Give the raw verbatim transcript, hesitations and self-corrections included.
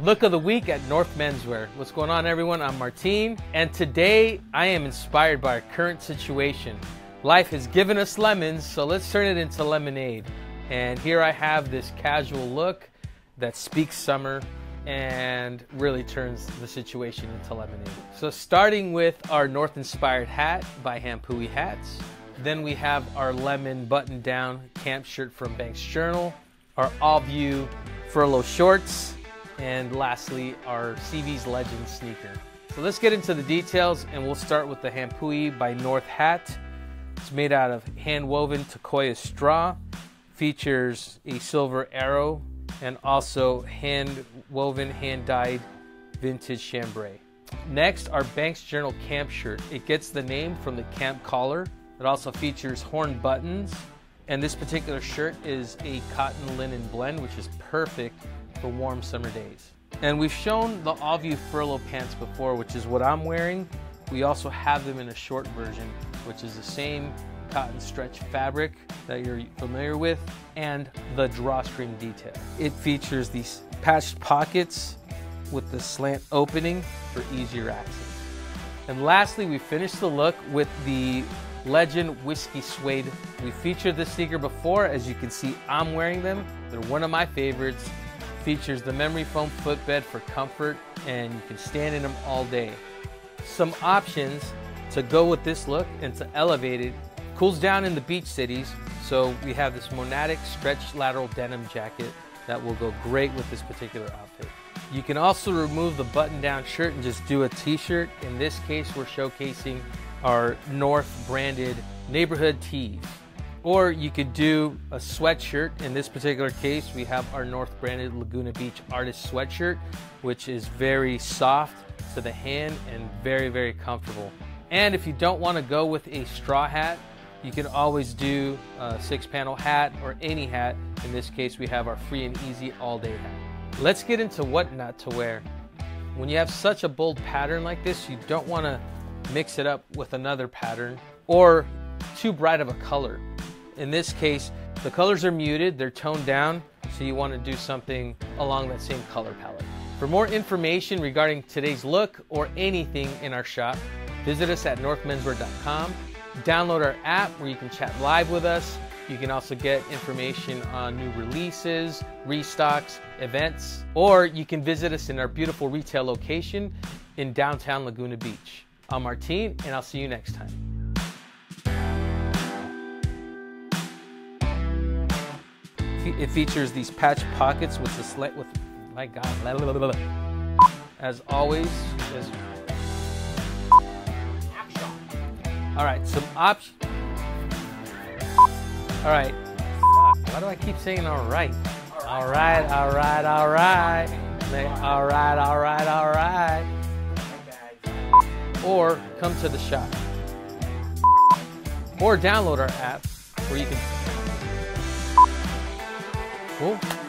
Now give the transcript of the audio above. Look of the week at North Menswear. What's going on, everyone? I'm Martin, and today I am inspired by our current situation. Life has given us lemons, so let's turn it into lemonade. And here I have this casual look that speaks summer and really turns the situation into lemonade. So starting with our North inspired hat by Hampui Hats. Then we have our lemon button down camp shirt from Banks Journal, our All View furlough shorts, and lastly, our Seavees Legend sneaker. So let's get into the details, and we'll start with the Hampui by North hat. It's made out of hand-woven Tekoya straw, features a silver arrow, and also hand-woven, hand-dyed vintage chambray. Next, our Banks Journal camp shirt. It gets the name from the camp collar. It also features horn buttons, and this particular shirt is a cotton linen blend, which is perfect for warm summer days. And we've shown the All View furlough pants before, which is what I'm wearing. We also have them in a short version, which is the same cotton stretch fabric that you're familiar with, and the drawstring detail. It features these patched pockets with the slant opening for easier access. And lastly, we finished the look with the Legend whiskey suede. We featured this sneaker before. As you can see, I'm wearing them. They're one of my favorites. Features the memory foam footbed for comfort, and you can stand in them all day. Some options to go with this look and to elevate it. Cools down in the beach cities, so we have this monadic stretch lateral denim jacket that will go great with this particular outfit. You can also remove the button-down shirt and just do a t-shirt. In this case, we're showcasing our North branded neighborhood tees. Or you could do a sweatshirt. In this particular case, we have our North branded Laguna Beach artist sweatshirt, which is very soft to the hand and very, very comfortable. And if you don't want to go with a straw hat, you can always do a six panel hat or any hat. In this case, we have our free and easy all day hat. Let's get into what not to wear. When you have such a bold pattern like this, you don't want to mix it up with another pattern or too bright of a color. In this case, the colors are muted, they're toned down, so you want to do something along that same color palette. For more information regarding today's look or anything in our shop, visit us at north menswear dot com. Download our app where you can chat live with us. You can also get information on new releases, restocks, events, or you can visit us in our beautiful retail location in downtown Laguna Beach. I'm Martin, and I'll see you next time. It features these patch pockets with the slit with, my God, blah, blah, blah, blah. As always, just... all right, some options. All right, why do I keep saying all right? All right, all right, all right. All right, all right, all right. Or come to the shop. Or download our app where you can... Cool.